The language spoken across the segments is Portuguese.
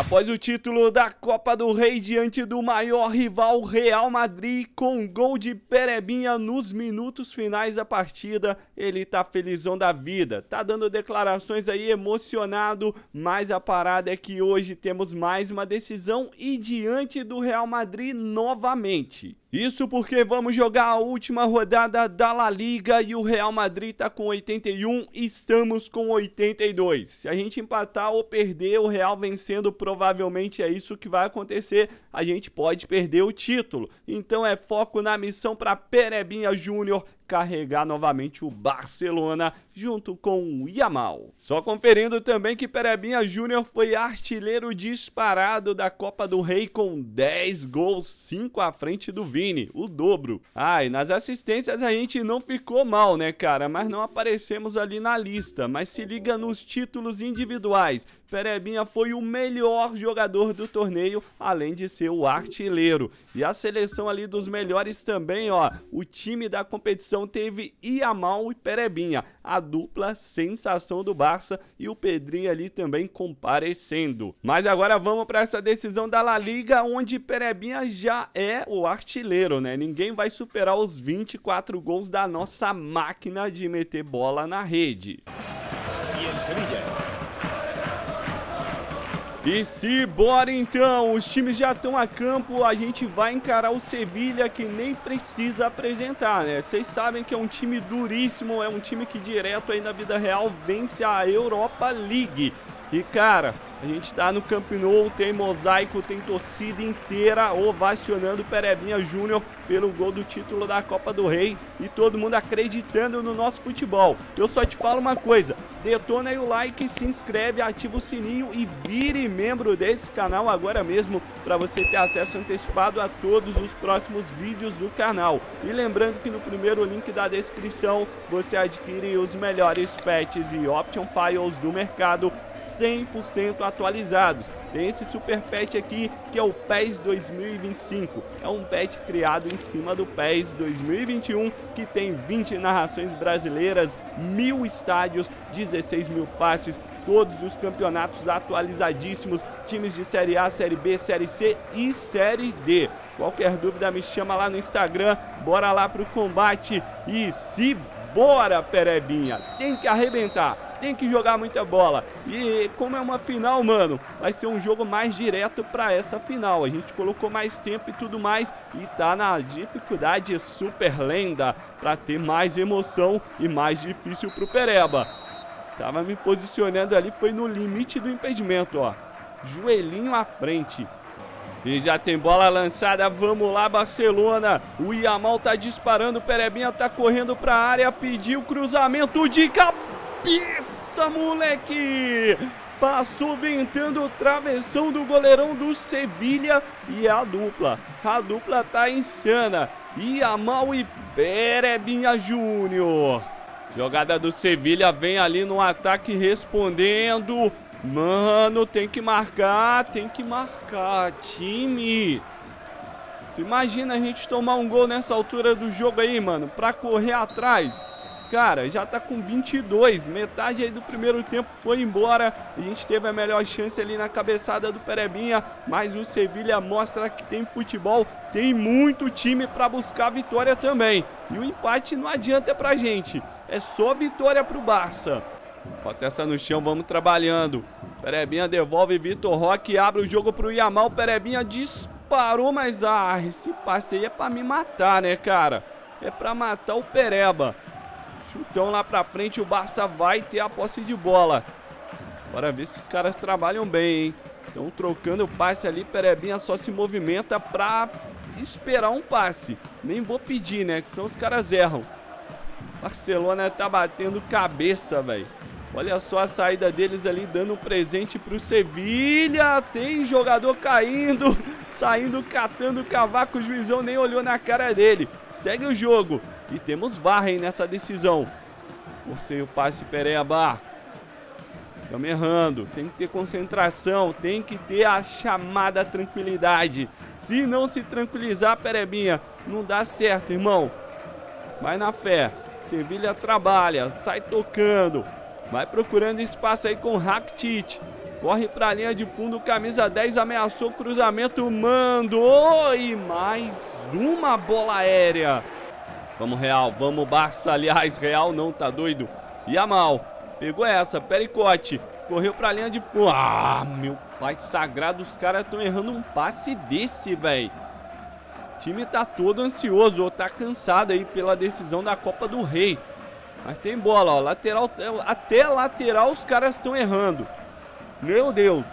Após o título da Copa do Rei diante do maior rival Real Madrid, com um gol de Perebinha nos minutos finais da partida, ele tá felizão da vida, tá dando declarações aí emocionado, mas a parada é que hoje temos mais uma decisão e diante do Real Madrid novamente. Isso porque vamos jogar a última rodada da La Liga e o Real Madrid tá com 81, estamos com 82. Se a gente empatar ou perder, o Real vencendo, provavelmente é isso que vai acontecer. A gente pode perder o título. Então é foco na missão para Perebinha Júnior carregar novamente o Barcelona junto com o Yamal. Só conferindo também que Perebinha Júnior foi artilheiro disparado da Copa do Rei com 10 gols, 5 à frente do Vini, o dobro. Ah, e nas assistências a gente não ficou mal, né, cara? Mas não aparecemos ali na lista. Mas se liga nos títulos individuais. Perebinha foi o melhor jogador do torneio, além de ser o artilheiro. E a seleção ali dos melhores também, ó. O time da competição teve Yamal e Perebinha, a dupla sensação do Barça, e o Pedrinho ali também comparecendo. Mas agora vamos para essa decisão da La Liga, onde Perebinha já é o artilheiro, né? Ninguém vai superar os 24 gols da nossa máquina de meter bola na rede. E se bora então, os times já estão a campo, a gente vai encarar o Sevilla, que nem precisa apresentar, né? Vocês sabem que é um time duríssimo, é um time que direto aí na vida real vence a Europa League. E cara, a gente tá no Camp Nou, tem mosaico, tem torcida inteira ovacionando Perebinha Júnior pelo gol do título da Copa do Rei e todo mundo acreditando no nosso futebol. Eu só te falo uma coisa, detona aí o like, se inscreve, ativa o sininho e vire membro desse canal agora mesmo para você ter acesso antecipado a todos os próximos vídeos do canal. E lembrando que no primeiro link da descrição você adquire os melhores patches e option files do mercado 100% atualizados. Tem esse super patch aqui que é o PES 2025, é um patch criado em cima do PES 2021 que tem 20 narrações brasileiras, 1000 estádios, 16.000 faces, todos os campeonatos atualizadíssimos, times de Série A, Série B, Série C e Série D. Qualquer dúvida me chama lá no Instagram, bora lá pro combate e se bora Perebinha, tem que arrebentar! Tem que jogar muita bola. E como é uma final, mano, vai ser um jogo mais direto para essa final. A gente colocou mais tempo e tudo mais e tá na dificuldade super lenda para ter mais emoção e mais difícil pro Pereba. Tava me posicionando ali, foi no limite do impedimento, ó. Joelhinho à frente. E já tem bola lançada, vamos lá Barcelona, o Yamal tá disparando, o Perebinha tá correndo pra área, pediu cruzamento de cabeça. Pisa, moleque! Passou ventando o travessão do goleirão do Sevilla e a dupla tá insana. Yamal e Perebinha Júnior. Jogada do Sevilla, vem ali no ataque respondendo. Mano, tem que marcar, time. Tu imagina a gente tomar um gol nessa altura do jogo aí, mano, pra correr atrás. Cara, já tá com 22, metade aí do primeiro tempo foi embora. A gente teve a melhor chance ali na cabeçada do Perebinha, mas o Sevilla mostra que tem futebol, tem muito time pra buscar a vitória também. E o empate não adianta pra gente, é só vitória pro Barça. Bota essa no chão, vamos trabalhando. Perebinha devolve, Vitor Roque abre o jogo pro Yamal, Perebinha disparou, mas esse passeio é pra me matar, né, cara? É pra matar o Pereba. Chutão lá pra frente, o Barça vai ter a posse de bola. Bora ver se os caras trabalham bem, hein? Estão trocando o passe ali, Perebinha só se movimenta pra esperar um passe. Nem vou pedir, né? Que senão os caras erram. Barcelona tá batendo cabeça, velho. Olha só a saída deles ali, dando um presente pro Sevilla. Tem jogador caindo, saindo, catando o cavaco. O juizão nem olhou na cara dele. Segue o jogo. E temos VAR nessa decisão. Forcei o passe, Pereba. Estamos errando. Tem que ter concentração. Tem que ter a chamada tranquilidade. Se não se tranquilizar, Perebinha, não dá certo, irmão. Vai na fé. Sevilla trabalha. Sai tocando. Vai procurando espaço aí com Rakitic. Corre para a linha de fundo, camisa 10, ameaçou o cruzamento, mandou e mais uma bola aérea. Vamos Real, vamos Barça, aliás, Real não, tá doido. Yamal, pegou essa, Pericote, correu para a linha de fundo. Ah, meu pai sagrado, os caras estão errando um passe desse, velho. O time tá todo ansioso, ó, tá cansado aí pela decisão da Copa do Rei. Mas tem bola, ó, lateral, até lateral os caras estão errando. Meu Deus.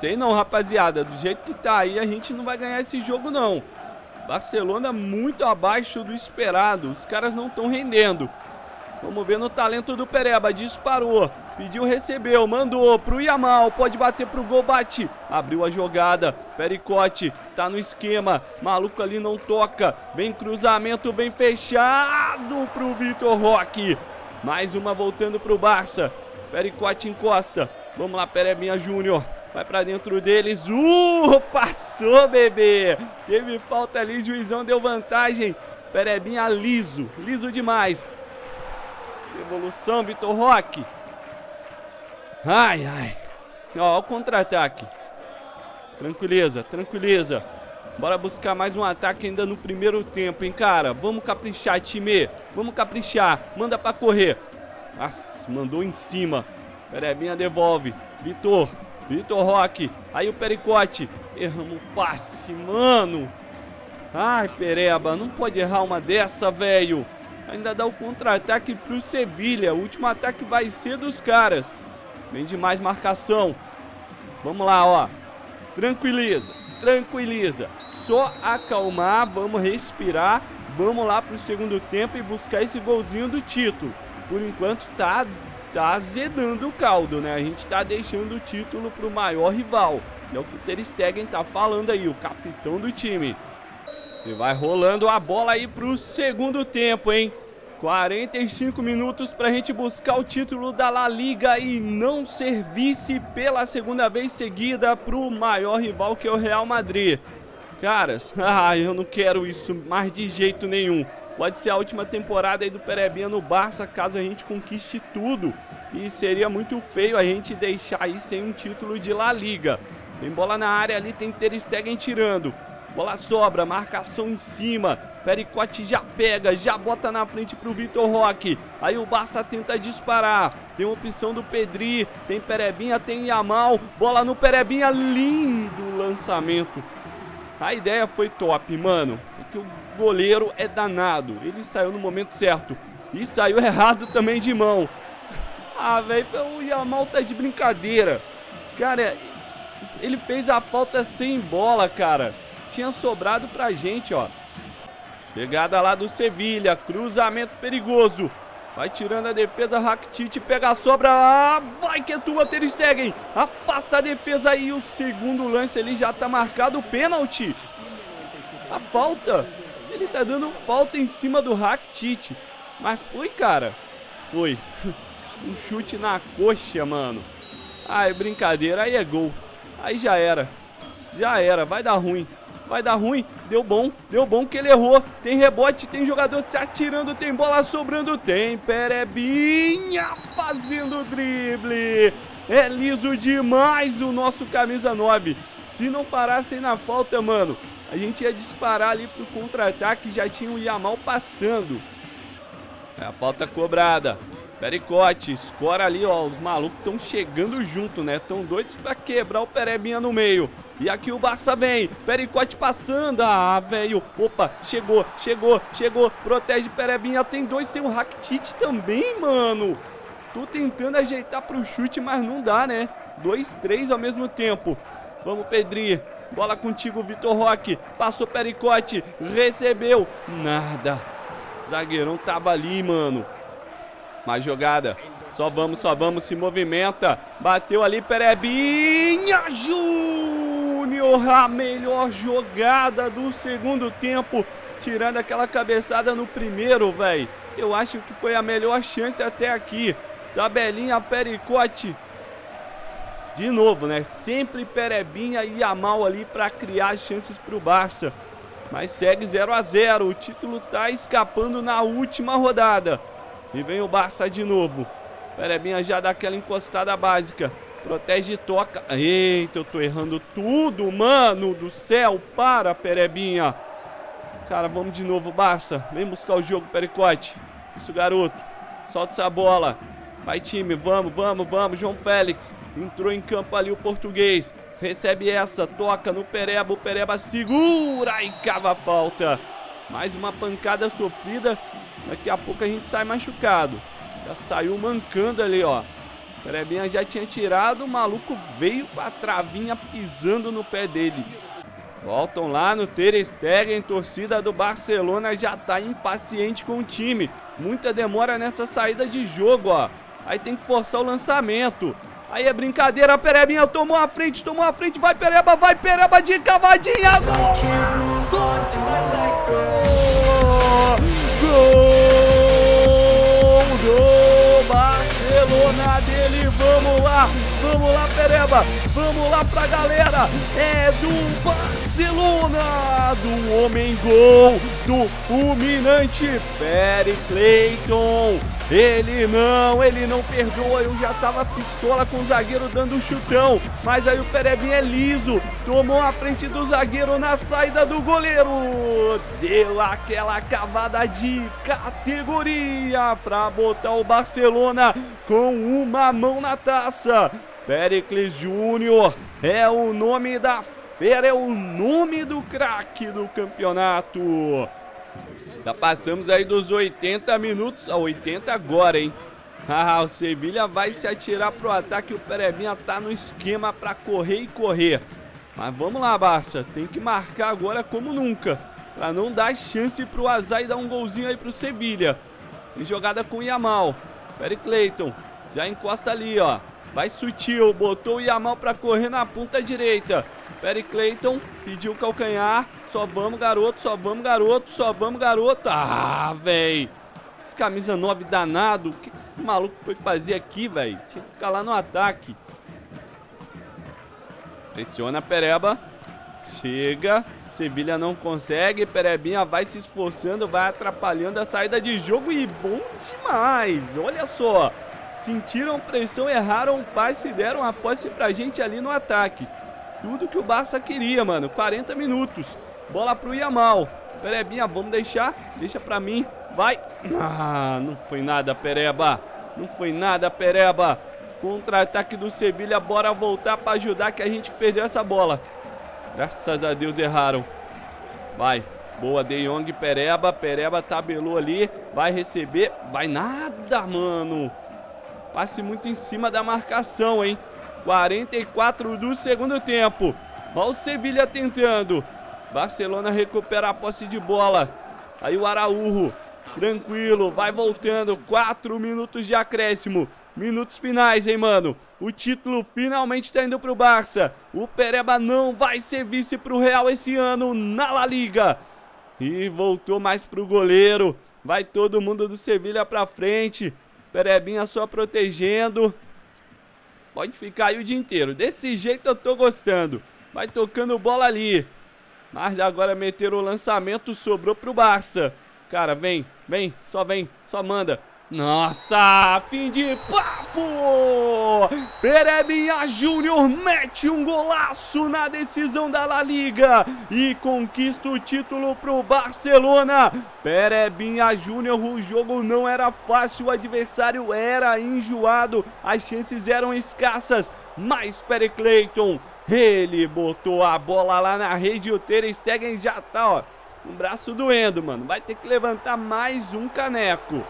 Sei não, rapaziada. Do jeito que tá aí, a gente não vai ganhar esse jogo, não. Barcelona muito abaixo do esperado. Os caras não estão rendendo. Vamos ver no talento do Pereba. Disparou. Pediu, recebeu. Mandou pro Yamal. Pode bater pro gol. Bate. Abriu a jogada. Pericote. Tá no esquema. Maluco ali não toca. Vem cruzamento. Vem fechado pro Vitor Roque. Mais uma voltando pro Barça. Pericote encosta. Vamos lá, Perebinha Júnior. Vai pra dentro deles. Passou, bebê. Teve falta ali. Juizão deu vantagem. Perebinha liso. Liso demais. Evolução, Vitor Roque. Ai, ai. Ó, o contra-ataque. Tranquileza, tranquileza. Bora buscar mais um ataque ainda no primeiro tempo, hein, cara. Vamos caprichar, time. Vamos caprichar. Manda pra correr. Nossa, mandou em cima. Perebinha devolve. Vitor. Vitor Roque. Aí o Pericote. Erramos o passe, mano. Ai, Pereba. Não pode errar uma dessa, velho. Ainda dá o contra-ataque pro Sevilla. O último ataque vai ser dos caras. Bem demais marcação. Vamos lá, ó. Tranquiliza. Tranquiliza. Só acalmar. Vamos respirar. Vamos lá pro segundo tempo e buscar esse golzinho do título. Por enquanto tá azedando o caldo, né? A gente tá deixando o título pro maior rival. É o que o Ter Stegen tá falando aí, o capitão do time. E vai rolando a bola aí pro segundo tempo, hein? 45 minutos pra gente buscar o título da La Liga e não ser vice pela segunda vez seguida pro maior rival, que é o Real Madrid. Caras, eu não quero isso mais de jeito nenhum. Pode ser a última temporada aí do Perebinha no Barça, caso a gente conquiste tudo. E seria muito feio a gente deixar aí sem um título de La Liga. Tem bola na área ali, tem Ter Stegen tirando. Bola sobra, marcação em cima. Pericote já pega, já bota na frente pro Vitor Roque. Aí o Barça tenta disparar. Tem opção do Pedri, tem Perebinha, tem Yamal. Bola no Perebinha, lindo lançamento. A ideia foi top, mano. Porque o goleiro é danado. Ele saiu no momento certo. E saiu errado também de mão. Ah, velho, o Yamal tá de brincadeira. Cara, ele fez a falta sem bola, cara. Tinha sobrado pra gente, ó. Chegada lá do Sevilla. Cruzamento perigoso. Vai tirando a defesa, Rakitic pega a sobra, vai que é tua, Ter Stegen. Afasta a defesa e o segundo lance ali já tá marcado, o pênalti. A falta, ele tá dando falta em cima do Rakitic. Mas foi, cara, foi. Um chute na coxa, mano. Ai, brincadeira, aí é gol. Aí já era, já era, vai dar ruim. Vai dar ruim, deu bom que ele errou. Tem rebote, tem jogador se atirando, tem bola sobrando, tem Perebinha fazendo o drible. É liso demais o nosso camisa 9. Se não parassem na falta, mano, a gente ia disparar ali pro contra-ataque, já tinha o Yamal passando. É a falta cobrada. Pericote, escora ali, ó, os malucos estão chegando junto, né? Tão doidos pra quebrar o Perebinha no meio. E aqui o Barça vem, Pericote passando, velho, opa, chegou, chegou, chegou, protege Perebinha, tem dois, tem o Rakitic também, mano. Tô tentando ajeitar pro chute, mas não dá, né? Dois, três ao mesmo tempo. Vamos, Pedri, bola contigo, Vitor Roque, passou Pericote, recebeu, nada. Zagueirão tava ali, mano. Mais jogada, só vamos, se movimenta, bateu ali Perebinha Júnior, a melhor jogada do segundo tempo, tirando aquela cabeçada no primeiro, velho. Eu acho que foi a melhor chance até aqui, tabelinha Pericote, de novo, né, sempre Perebinha e Yamal ali pra criar chances pro Barça, mas segue 0 a 0, o título tá escapando na última rodada. E vem o Barça de novo. Perebinha já dá aquela encostada básica. Protege e toca. Eita, eu tô errando tudo, mano do céu. Para, Perebinha. Cara, vamos de novo, Barça. Vem buscar o jogo, Pericote. Isso, garoto. Solta essa bola. Vai, time. Vamos, vamos, vamos. João Félix. Entrou em campo ali o português. Recebe essa. Toca no Pereba. O Pereba segura e cava a falta. Mais uma pancada sofrida. Daqui a pouco a gente sai machucado. Já saiu mancando ali, ó. Perebinha já tinha tirado. O maluco veio com a travinha pisando no pé dele. Voltam lá no Ter Stegen. Torcida do Barcelona já tá impaciente com o time. Muita demora nessa saída de jogo, ó. Aí tem que forçar o lançamento. Aí é brincadeira. Perebinha tomou a frente, tomou a frente. Vai, Pereba, vai, Pereba de cavadinha. Gol do Barcelona dele. Vamos lá, Pereba. Vamos lá pra galera. É do Barcelona, do homem gol, do fulminante Pere Clayton. Ele não perdoa. Eu já tava pistola com o zagueiro dando um chutão, mas aí o Perebinha é liso, tomou a frente do zagueiro na saída do goleiro, deu aquela cavada de categoria pra botar o Barcelona com uma mão na taça. Pericles Júnior é o nome da feira, é o nome do craque do campeonato. Já passamos aí dos 80 minutos, a 80 agora, hein? Ah, o Sevilla vai se atirar pro ataque, o Perebinha tá no esquema pra correr e correr. Mas vamos lá, Barça, tem que marcar agora como nunca, pra não dar chance pro azar e dar um golzinho aí pro Sevilla. Tem jogada com o Yamal, Pere Clayton, já encosta ali, ó. Vai sutil, botou o Yamal pra correr na ponta direita. Pere Clayton pediu o calcanhar. Só vamos, garoto, só vamos, garoto, só vamos, garoto. Ah, velho. Esse camisa 9 danado. O que esse maluco foi fazer aqui, velho? Tinha que ficar lá no ataque. Pressiona a Pereba. Chega. Sevilla não consegue. Perebinha vai se esforçando, vai atrapalhando a saída de jogo. E bom demais. Olha só. Sentiram pressão, erraram o passe e deram a posse pra gente ali no ataque. Tudo que o Barça queria, mano. 40 minutos. Bola pro Yamal. Perebinha, vamos deixar? Deixa pra mim. Vai. Ah, não foi nada, Pereba. Não foi nada, Pereba. Contra-ataque do Sevilla. Bora voltar pra ajudar que a gente perdeu essa bola. Graças a Deus erraram. Vai. Boa, De Jong, Pereba. Pereba tabelou ali. Vai receber. Vai nada, mano. Passe muito em cima da marcação, hein? 44 do segundo tempo. Olha o Sevilla tentando. Barcelona recupera a posse de bola. Aí o Araújo, tranquilo, vai voltando. 4 minutos de acréscimo. Minutos finais, hein, mano? O título finalmente tá indo pro Barça. O Pereba não vai ser vice pro Real esse ano na La Liga. E voltou mais pro goleiro. Vai todo mundo do Sevilla pra frente. Perebinha só protegendo. Pode ficar aí o dia inteiro. Desse jeito eu tô gostando. Vai tocando bola ali. Mas agora meteram o lançamento, sobrou pro Barça. Cara, vem, vem, só vem, só manda. Nossa, fim de papo! Perebinha Júnior mete um golaço na decisão da La Liga e conquista o título pro Barcelona. Perebinha Júnior, o jogo não era fácil, o adversário era enjoado, as chances eram escassas, mas Pere Clayton, ele botou a bola lá na rede e o Ter Stegen já tá, ó, com o braço doendo, mano. Vai ter que levantar mais um caneco.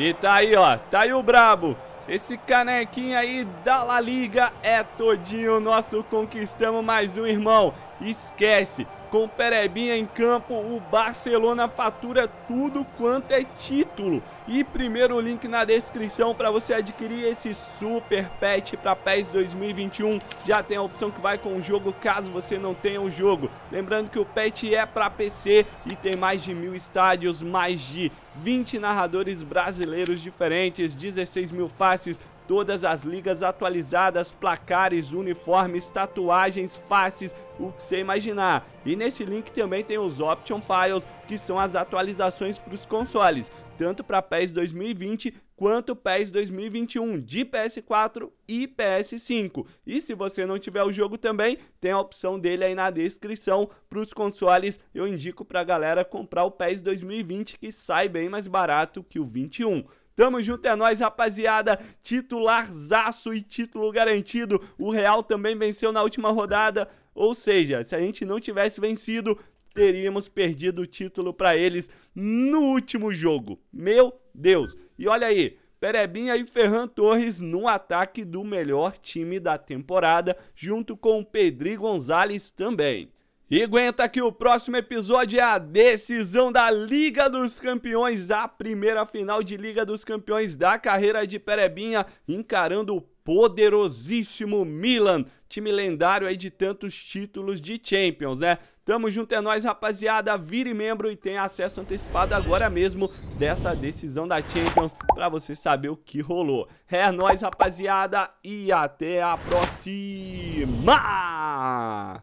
E tá aí, ó, tá aí o brabo. Esse canequinho aí da La Liga é todinho nosso, conquistamos mais um, irmão. Esquece, Com o Perebinha em campo, o Barcelona fatura tudo quanto é título. E primeiro link na descrição para você adquirir esse super patch para PES 2021. Já tem a opção que vai com o jogo, caso você não tenha o jogo. Lembrando que o patch é para PC e tem mais de 1000 estádios, mais de 20 narradores brasileiros diferentes, 16.000 faces, todas as ligas atualizadas, placares, uniformes, tatuagens, faces, o que você imaginar. E nesse link também tem os Option Files, que são as atualizações para os consoles, tanto para PES 2020 quanto PES 2021, de PS4 e PS5. E se você não tiver o jogo também, tem a opção dele aí na descrição. Para os consoles, eu indico para a galera comprar o PES 2020, que sai bem mais barato que o 21. Tamo junto, é nóis, rapaziada, titularzaço e título garantido. O Real também venceu na última rodada, ou seja, se a gente não tivesse vencido, teríamos perdido o título para eles no último jogo. Meu Deus! E olha aí, Perebinha e Ferran Torres no ataque do melhor time da temporada, junto com o Pedri Gonzalez também. E aguenta que o próximo episódio é a decisão da Liga dos Campeões, a primeira final de Liga dos Campeões da carreira de Perebinha, encarando o poderosíssimo Milan, time lendário aí de tantos títulos de Champions, né? Tamo junto, é nóis, rapaziada, vire membro e tenha acesso antecipado agora mesmo dessa decisão da Champions pra você saber o que rolou. É nóis, rapaziada, e até a próxima!